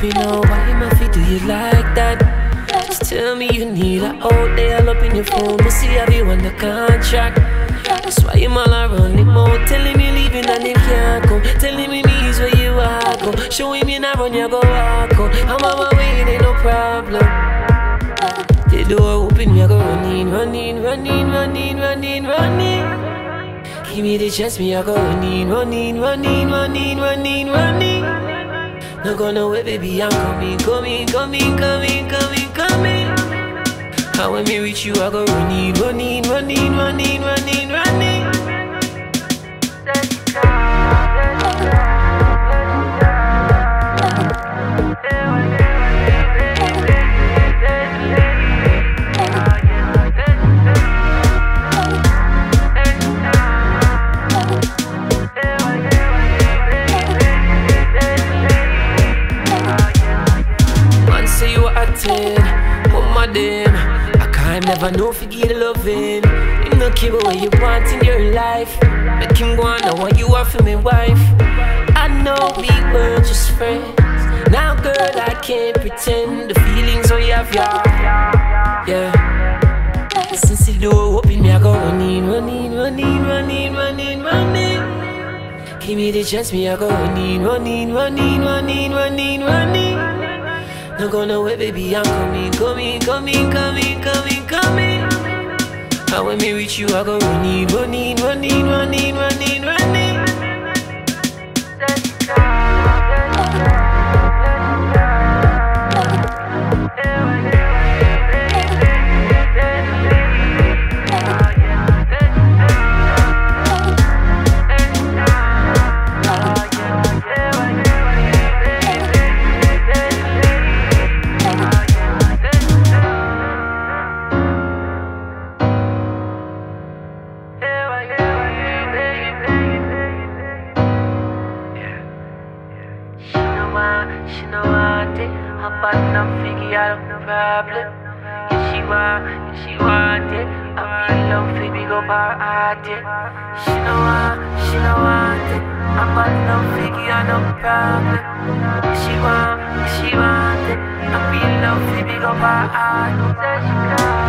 let me know why my feet do you like that. Just tell me you need her all day, all up in your phone. We'll see how you on the contract. That's why you all around the mall, telling me leaving and him can't come, telling me me's where you are go, showing me not run you go walk go. I'm on my way, it ain't no problem. The door open, me I go running, running, running, running, running, running. Give me the chance, me I go running, running, running, running, running, running. No gonna wait, baby, I'm coming, coming, coming, coming, coming, coming. And when me reach you, I go running, running, running, running, running, running. Let's go, let's go. I can't never know if you get a loving. You know, keep what you want in your life. Make him go on, know what you are for me, wife. I know we were just friends. Now, girl, I can't pretend the feelings we have, yeah. Yeah. Since the door opened, me I go running, running, running, running, running, running. Give me the chance, me I go running, running, running, running, running, running. No gonna wait, baby, I'm coming, coming, coming, coming, coming, coming. And when me reach you, I go running, running, running, running, running, running. Let's go, let's go. She want it, I feel love, baby, go by.